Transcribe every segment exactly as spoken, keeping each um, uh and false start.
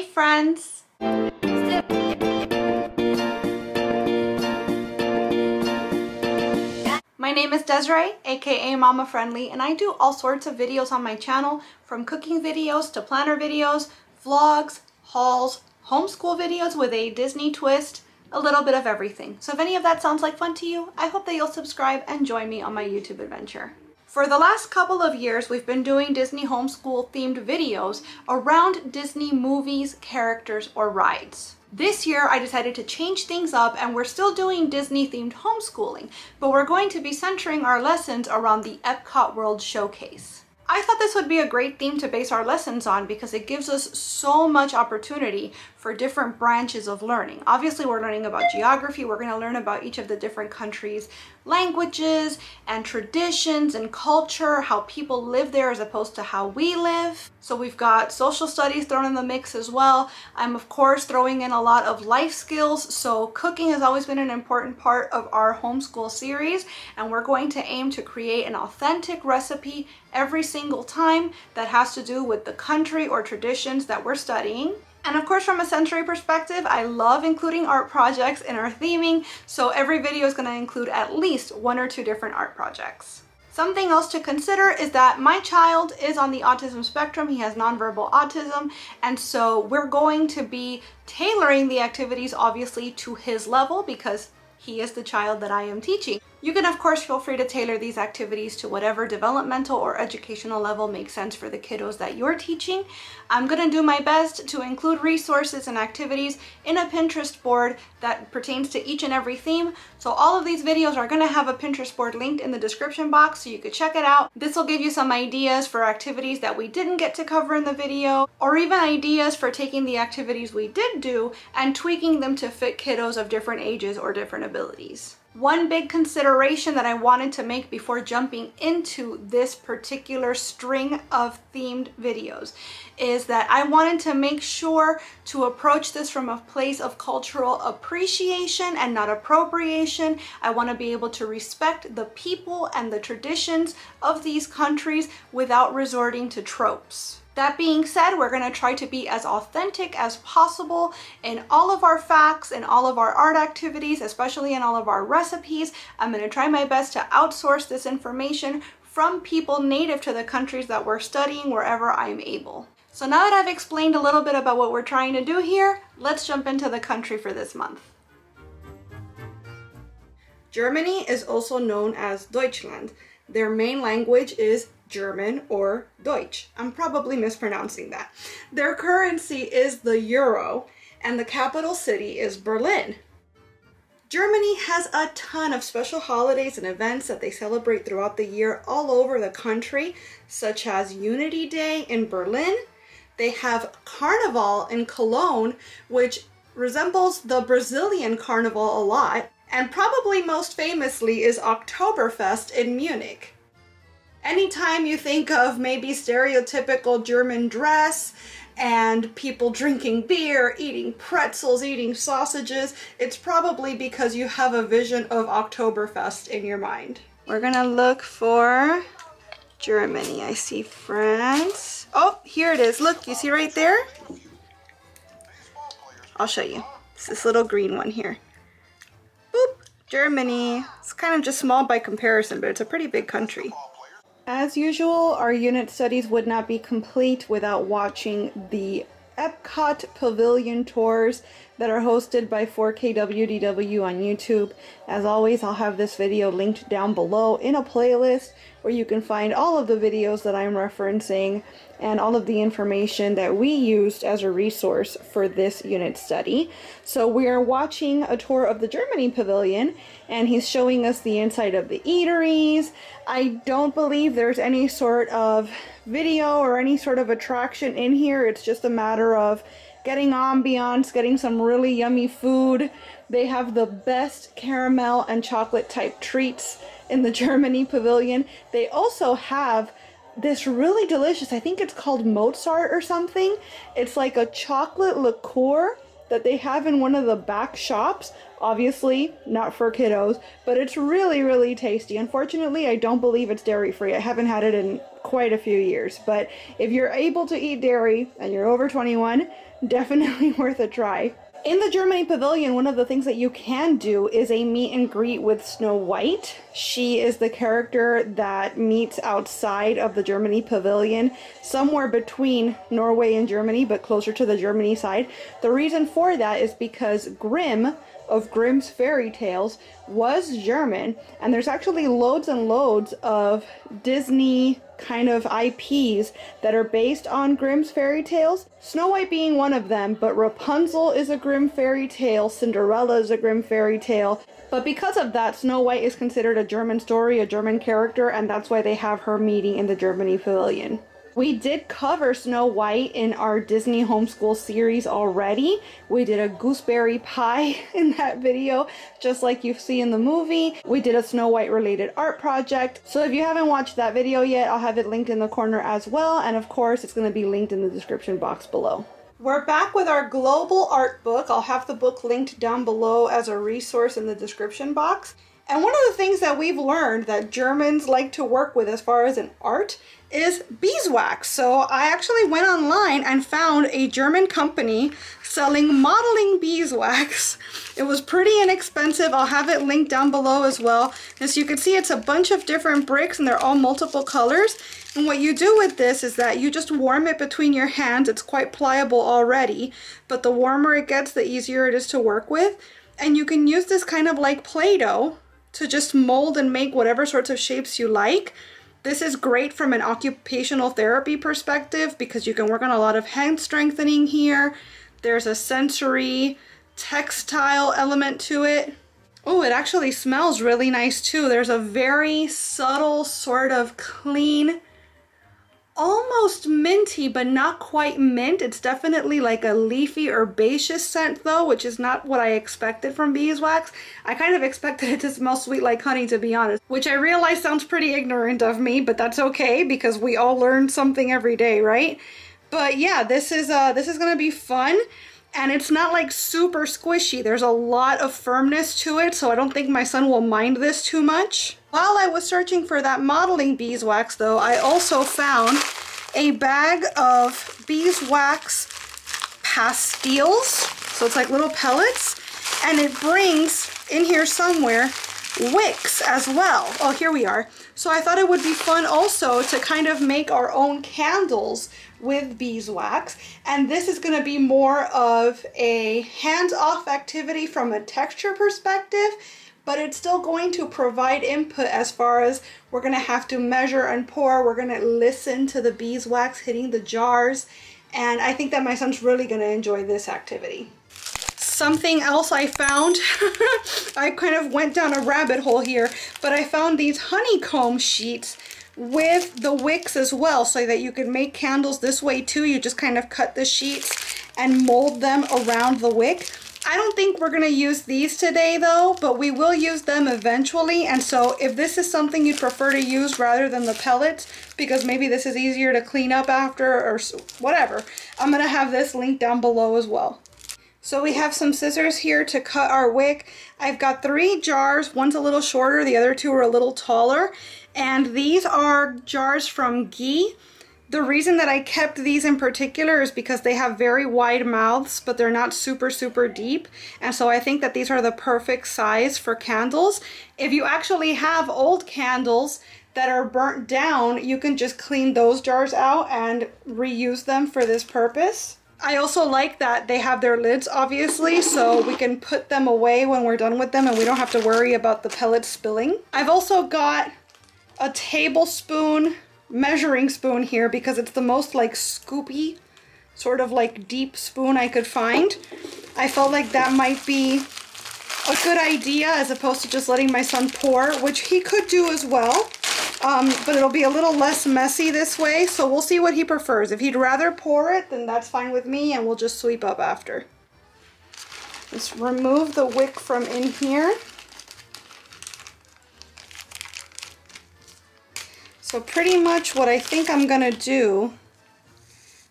Hey friends! My name is Desiree, aka Mama Friendly, and I do all sorts of videos on my channel, from cooking videos to planner videos, vlogs, hauls, homeschool videos with a Disney twist, a little bit of everything. So if any of that sounds like fun to you, I hope that you'll subscribe and join me on my YouTube adventure. For the last couple of years, we've been doing Disney homeschool themed videos around Disney movies, characters, or rides. This year, I decided to change things up, and we're still doing Disney themed homeschooling, but we're going to be centering our lessons around the Epcot World Showcase. I thought this would be a great theme to base our lessons on because it gives us so much opportunity for different branches of learning. Obviously, we're learning about geography. We're going to learn about each of the different countries' languages and traditions and culture, how people live there as opposed to how we live. So we've got social studies thrown in the mix as well. I'm, of course, throwing in a lot of life skills. So cooking has always been an important part of our homeschool series, and we're going to aim to create an authentic recipe every single time that has to do with the country or traditions that we're studying. And of course, from a sensory perspective, I love including art projects in our theming, so every video is going to include at least one or two different art projects. Something else to consider is that my child is on the autism spectrum. He has nonverbal autism, and so we're going to be tailoring the activities, obviously, to his level because he is the child that I am teaching. You can, of course, feel free to tailor these activities to whatever developmental or educational level makes sense for the kiddos that you're teaching. I'm going to do my best to include resources and activities in a Pinterest board that pertains to each and every theme. So all of these videos are going to have a Pinterest board linked in the description box so you could check it out. This will give you some ideas for activities that we didn't get to cover in the video, or even ideas for taking the activities we did do and tweaking them to fit kiddos of different ages or different abilities. One big consideration that I wanted to make before jumping into this particular string of themed videos is that I wanted to make sure to approach this from a place of cultural appreciation and not appropriation. I want to be able to respect the people and the traditions of these countries without resorting to tropes. That being said, we're going to try to be as authentic as possible in all of our facts, in all of our art activities, especially in all of our recipes. I'm going to try my best to outsource this information from people native to the countries that we're studying wherever I'm able. So now that I've explained a little bit about what we're trying to do here, let's jump into the country for this month. Germany is also known as Deutschland. Their main language is German or Deutsch. I'm probably mispronouncing that. Their currency is the Euro, and the capital city is Berlin. Germany has a ton of special holidays and events that they celebrate throughout the year all over the country, such as Unity Day in Berlin. They have Carnival in Cologne, which resembles the Brazilian carnival a lot, and probably most famously is Oktoberfest in Munich. Anytime you think of maybe stereotypical German dress and people drinking beer, eating pretzels, eating sausages, it's probably because you have a vision of Oktoberfest in your mind. We're gonna look for Germany. I see France. Oh, here it is. Look, you see right there? I'll show you. It's this little green one here. Boop, Germany. It's kind of just small by comparison, but it's a pretty big country. As usual, our unit studies would not be complete without watching the Epcot Pavilion tours that are hosted by four K W D W on YouTube. As always, I'll have this video linked down below in a playlist where you can find all of the videos that I'm referencing and all of the information that we used as a resource for this unit study. So we are watching a tour of the Germany Pavilion, and he's showing us the inside of the eateries. I don't believe there's any sort of video or any sort of attraction in here. It's just a matter of getting ambiance, getting some really yummy food. They have the best caramel and chocolate type treats in the Germany Pavilion. They also have this really delicious, I think it's called Mozart or something. It's like a chocolate liqueur that they have in one of the back shops. Obviously, not for kiddos, but it's really, really tasty. Unfortunately, I don't believe it's dairy free. I haven't had it in quite a few years. But if you're able to eat dairy and you're over twenty-one, definitely worth a try. In the Germany Pavilion, one of the things that you can do is a meet and greet with Snow White. She is the character that meets outside of the Germany Pavilion, somewhere between Norway and Germany, but closer to the Germany side. The reason for that is because Grimm, of Grimm's fairy tales, was German, and there's actually loads and loads of Disney kind of I Ps that are based on Grimm's fairy tales, Snow White being one of them, but Rapunzel is a Grimm fairy tale, Cinderella is a Grimm fairy tale, but because of that, Snow White is considered a German story, a German character, and that's why they have her meeting in the Germany Pavilion. We did cover Snow White in our Disney Homeschool series already. We did a gooseberry pie in that video, just like you see in the movie. We did a Snow White related art project. So if you haven't watched that video yet, I'll have it linked in the corner as well. And of course, it's going to be linked in the description box below. We're back with our global art book. I'll have the book linked down below as a resource in the description box. And one of the things that we've learned that Germans like to work with as far as an art is beeswax. So I actually went online and found a German company selling modeling beeswax. It was pretty inexpensive. I'll have it linked down below as well. As you can see, it's a bunch of different bricks and they're all multiple colors. And what you do with this is that you just warm it between your hands. It's quite pliable already, but the warmer it gets, the easier it is to work with. And you can use this kind of like Play-Doh to just mold and make whatever sorts of shapes you like. This is great from an occupational therapy perspective because you can work on a lot of hand strengthening here. There's a sensory textile element to it. Oh, it actually smells really nice too. There's a very subtle sort of clean, almost minty, but not quite mint. It's definitely like a leafy herbaceous scent though, which is not what I expected from beeswax. I kind of expected it to smell sweet like honey, to be honest, which I realize sounds pretty ignorant of me, but that's okay because we all learn something every day, right? But yeah, this is uh, this is gonna be fun. And it's not like super squishy. There's a lot of firmness to it, so I don't think my son will mind this too much. While I was searching for that modeling beeswax though, I also found a bag of beeswax pastilles. So it's like little pellets, and it brings in here somewhere wicks as well. Oh, here we are. So I thought it would be fun also to kind of make our own candles with beeswax, and this is going to be more of a hands-off activity from a texture perspective, but it's still going to provide input as far as we're going to have to measure and pour, we're going to listen to the beeswax hitting the jars, and I think that my son's really going to enjoy this activity. Something else I found, I kind of went down a rabbit hole here, but I found these honeycomb sheets with the wicks as well, so that you can make candles this way too. You just kind of cut the sheets and mold them around the wick. I don't think we're going to use these today though, but we will use them eventually. And so if this is something you'd prefer to use rather than the pellets, because maybe this is easier to clean up after or whatever, I'm going to have this linked down below as well. So we have some scissors here to cut our wick. I've got three jars. One's a little shorter, the other two are a little taller. And these are jars from ghee. The reason that I kept these in particular is because they have very wide mouths, but they're not super, super deep. And so I think that these are the perfect size for candles. If you actually have old candles that are burnt down, you can just clean those jars out and reuse them for this purpose. I also like that they have their lids, obviously, so we can put them away when we're done with them and we don't have to worry about the pellets spilling. I've also got a tablespoon measuring spoon here because it's the most like scoopy, sort of like deep spoon I could find. I felt like that might be a good idea as opposed to just letting my son pour, which he could do as well. Um, but it'll be a little less messy this way, so we'll see what he prefers. If he'd rather pour it, then that's fine with me, and we'll just sweep up after. Let's remove the wick from in here. So pretty much what I think I'm gonna do,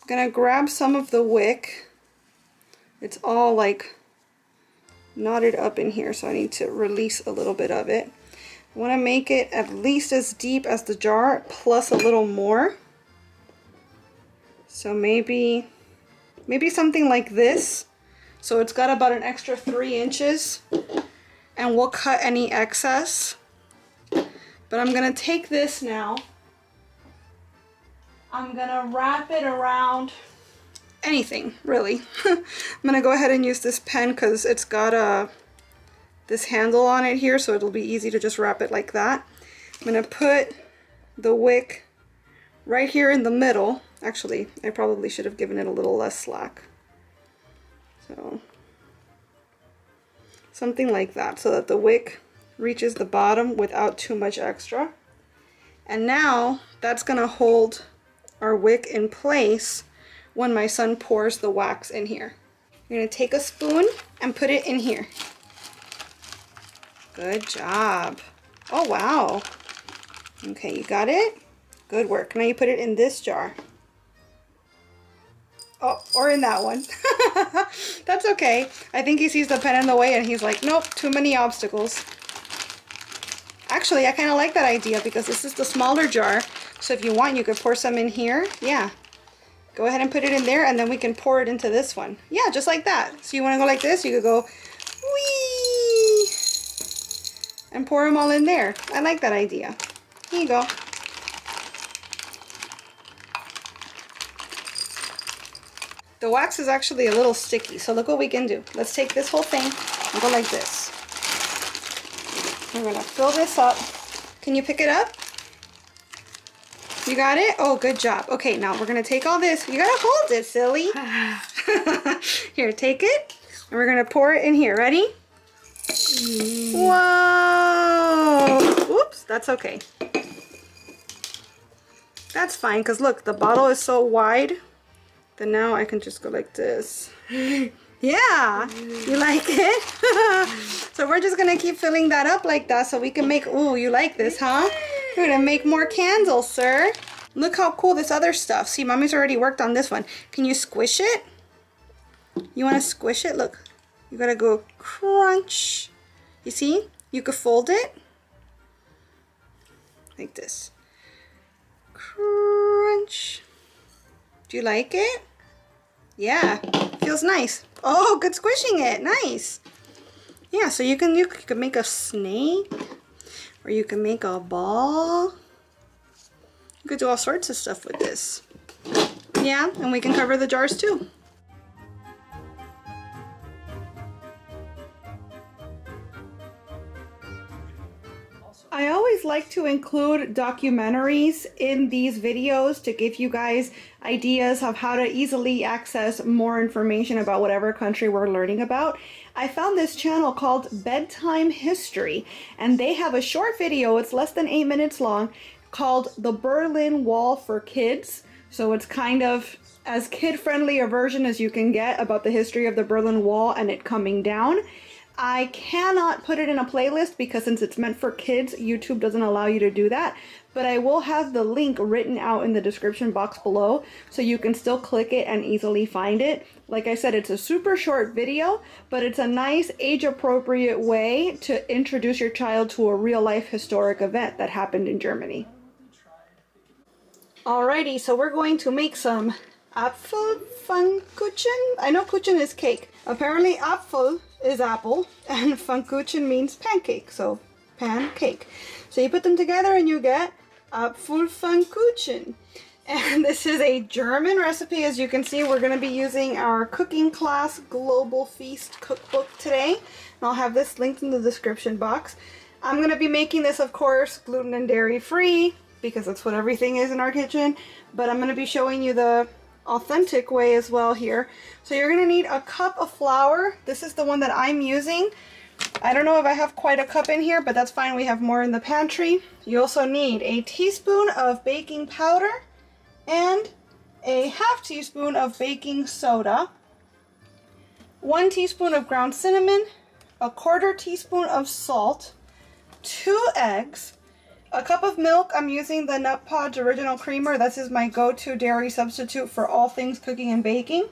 I'm gonna grab some of the wick. It's all like knotted up in here, so I need to release a little bit of it. I want to make it at least as deep as the jar, plus a little more. So maybe, maybe something like this. So it's got about an extra three inches, and we'll cut any excess. But I'm gonna take this now. I'm gonna wrap it around anything, really. I'm gonna go ahead and use this pen because it's got a, this handle on it here, so it'll be easy to just wrap it like that. I'm gonna put the wick right here in the middle. Actually, I probably should have given it a little less slack. So, something like that, so that the wick reaches the bottom without too much extra. And now that's gonna hold our wick in place when my son pours the wax in here. You're gonna take a spoon and put it in here. Good job. Oh, wow. Okay, you got it? Good work. Now you put it in this jar. Oh, or in that one. That's okay. I think he sees the pen in the way and he's like, nope, too many obstacles. Actually, I kind of like that idea because this is the smaller jar. So if you want, you could pour some in here. Yeah. Go ahead and put it in there and then we can pour it into this one. Yeah, just like that. So you want to go like this, you could go, whee! And pour them all in there. I like that idea. Here you go. The wax is actually a little sticky, so look what we can do. Let's take this whole thing and go like this. We're gonna fill this up. Can you pick it up? You got it? Oh, good job. Okay, now we're gonna take all this. You gotta hold it, silly. Here, take it, and we're gonna pour it in here. Ready? Mm. Whoa! Oops, that's okay. That's fine, because look, the bottle is so wide. Then now I can just go like this. Yeah, you like it? So we're just gonna keep filling that up like that so we can make, ooh, you like this, huh? We're gonna make more candles, sir. Look how cool this other stuff. See, mommy's already worked on this one. Can you squish it? You wanna squish it? Look, you gotta go crunch. You see? You could fold it like this. Crunch. Do you like it? Yeah, feels nice. Oh, good squishing it, nice. Yeah, so you can you can make a snake, or you can make a ball. You could do all sorts of stuff with this. Yeah, and we can cover the jars too. I always like to include documentaries in these videos to give you guys ideas of how to easily access more information about whatever country we're learning about. I found this channel called Bedtime History, and they have a short video, it's less than eight minutes long, called The Berlin Wall for Kids. So it's kind of as kid-friendly a version as you can get about the history of the Berlin Wall and it coming down. I cannot put it in a playlist because since it's meant for kids, YouTube doesn't allow you to do that. But I will have the link written out in the description box below so you can still click it and easily find it. Like I said, it's a super short video, but it's a nice age-appropriate way to introduce your child to a real-life historic event that happened in Germany. Alrighty, so we're going to make some Apfelpfannkuchen. I know Kuchen is cake. Apparently Apfel is apple and Funkuchen means pancake, so pancake. So you put them together and you get Apfelpfannkuchen. And this is a German recipe. As you can see, we're going to be using our cooking class global feast cookbook today, and I'll have this linked in the description box. I'm going to be making this, of course, gluten and dairy free because that's what everything is in our kitchen, but I'm going to be showing you the authentic way as well here. So you're gonna need a cup of flour. This is the one that I'm using. I don't know if I have quite a cup in here, but that's fine, we have more in the pantry. You also need a teaspoon of baking powder and a half teaspoon of baking soda, one teaspoon of ground cinnamon, a quarter teaspoon of salt, two eggs, a cup of milk. I'm using the Nutpods Original Creamer. This is my go-to dairy substitute for all things cooking and baking.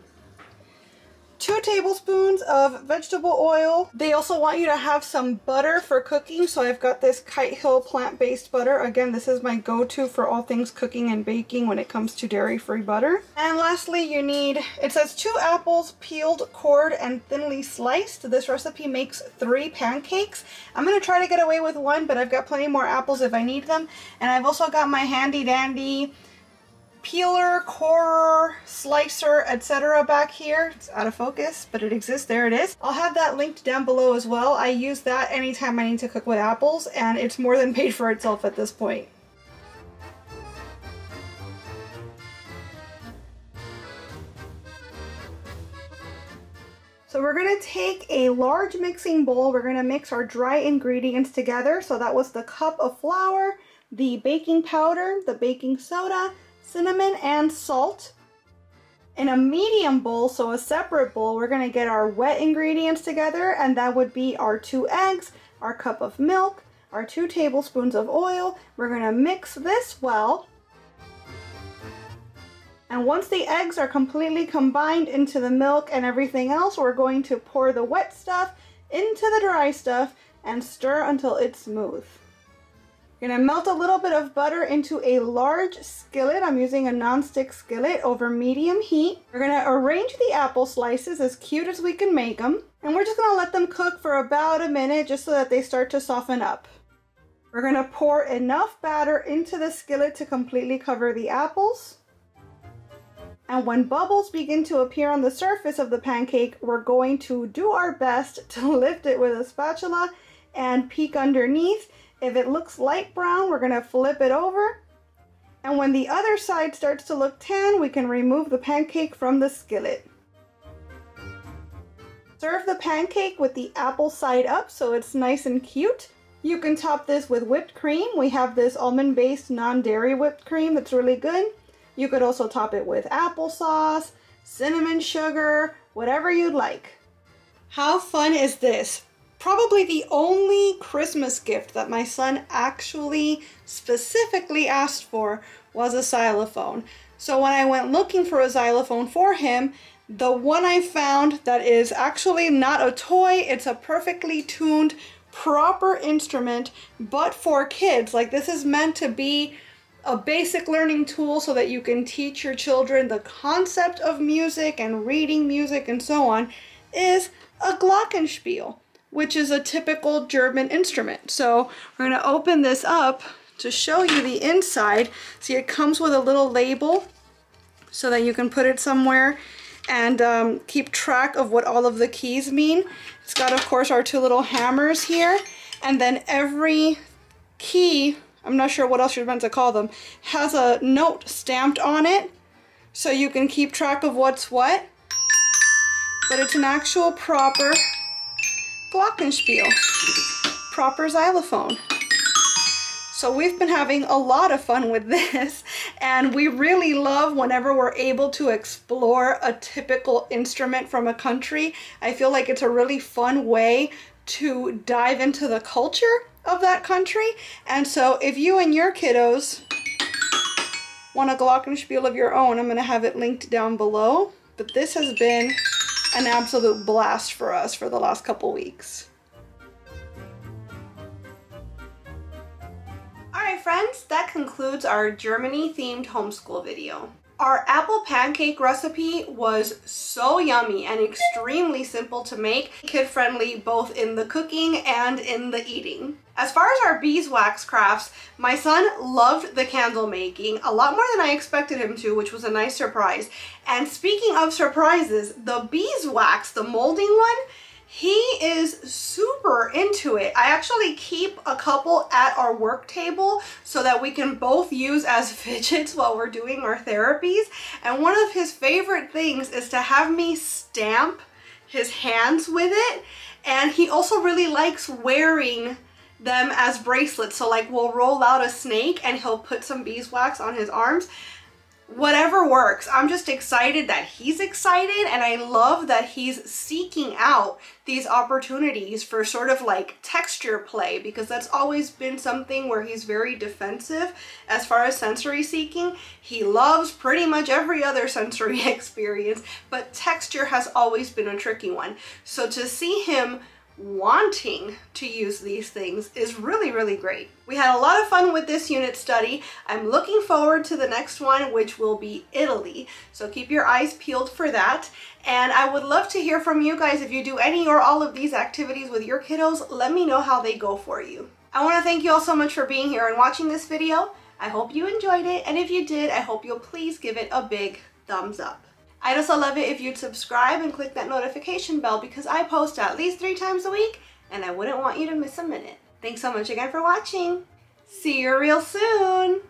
Two two tablespoons of vegetable oil. They also want you to have some butter for cooking, so I've got this Kite Hill plant-based butter. Again, this is my go-to for all things cooking and baking when it comes to dairy-free butter. And lastly, you need, it says two apples peeled, cored, and thinly sliced. This recipe makes three pancakes. I'm gonna try to get away with one, but I've got plenty more apples if I need them. And I've also got my handy-dandy peeler, corer, slicer, et cetera back here. It's out of focus, but it exists. There it is. I'll have that linked down below as well. I use that anytime I need to cook with apples, and it's more than paid for itself at this point. So we're going to take a large mixing bowl. We're going to mix our dry ingredients together. So that was the cup of flour, the baking powder, the baking soda, cinnamon, and salt. In a medium bowl, so a separate bowl, we're going to get our wet ingredients together, and that would be our two eggs, our cup of milk, our two tablespoons of oil. We're going to mix this well. And once the eggs are completely combined into the milk and everything else, we're going to pour the wet stuff into the dry stuff and stir until it's smooth. You're gonna melt a little bit of butter into a large skillet. I'm using a nonstick skillet over medium heat. We're gonna arrange the apple slices as cute as we can make them. And we're just gonna let them cook for about a minute just so that they start to soften up. We're gonna pour enough batter into the skillet to completely cover the apples. And when bubbles begin to appear on the surface of the pancake, we're going to do our best to lift it with a spatula and peek underneath. If it looks light brown, we're gonna flip it over. And when the other side starts to look tan, we can remove the pancake from the skillet. Serve the pancake with the apple side up so it's nice and cute. You can top this with whipped cream. We have this almond-based non-dairy whipped cream that's really good. You could also top it with applesauce, cinnamon sugar, whatever you'd like. How fun is this? Probably the only Christmas gift that my son actually specifically asked for was a xylophone. So when I went looking for a xylophone for him, the one I found that is actually not a toy, it's a perfectly tuned, proper instrument, but for kids. Like, this is meant to be a basic learning tool so that you can teach your children the concept of music and reading music and so on, is a Glockenspiel, which is a typical German instrument. So we're gonna open this up to show you the inside. See, it comes with a little label so that you can put it somewhere and um, keep track of what all of the keys mean. It's got, of course, our two little hammers here, and then every key, I'm not sure what else you're meant to call them, has a note stamped on it so you can keep track of what's what. But it's an actual proper Glockenspiel, proper xylophone. So we've been having a lot of fun with this, and we really love whenever we're able to explore a typical instrument from a country. I feel like it's a really fun way to dive into the culture of that country. And so if you and your kiddos want a Glockenspiel of your own, I'm going to have it linked down below. But this has been an absolute blast for us for the last couple weeks. Alright friends, that concludes our Germany themed homeschool video. Our apple pancake recipe was so yummy and extremely simple to make, kid friendly both in the cooking and in the eating. As far as our beeswax crafts, my son loved the candle making a lot more than I expected him to, which was a nice surprise. And speaking of surprises, the beeswax, the molding one, he is super into it. I actually keep a couple at our work table so that we can both use as fidgets while we're doing our therapies. And one of his favorite things is to have me stamp his hands with it. And he also really likes wearing them as bracelets. So like, we'll roll out a snake and he'll put some beeswax on his arms. whatever works. I'm just excited that he's excited, and I love that he's seeking out these opportunities for sort of like texture play, because that's always been something where he's very defensive as far as sensory seeking. He loves pretty much every other sensory experience, but texture has always been a tricky one. So to see him wanting to use these things is really, really great. We had a lot of fun with this unit study. I'm looking forward to the next one, which will be Italy. So keep your eyes peeled for that. And I would love to hear from you guys. If you do any or all of these activities with your kiddos, let me know how they go for you. I want to thank you all so much for being here and watching this video. I hope you enjoyed it. And if you did, I hope you'll please give it a big thumbs up. I'd also love it if you'd subscribe and click that notification bell, because I post at least three times a week and I wouldn't want you to miss a minute. Thanks so much again for watching. See you real soon.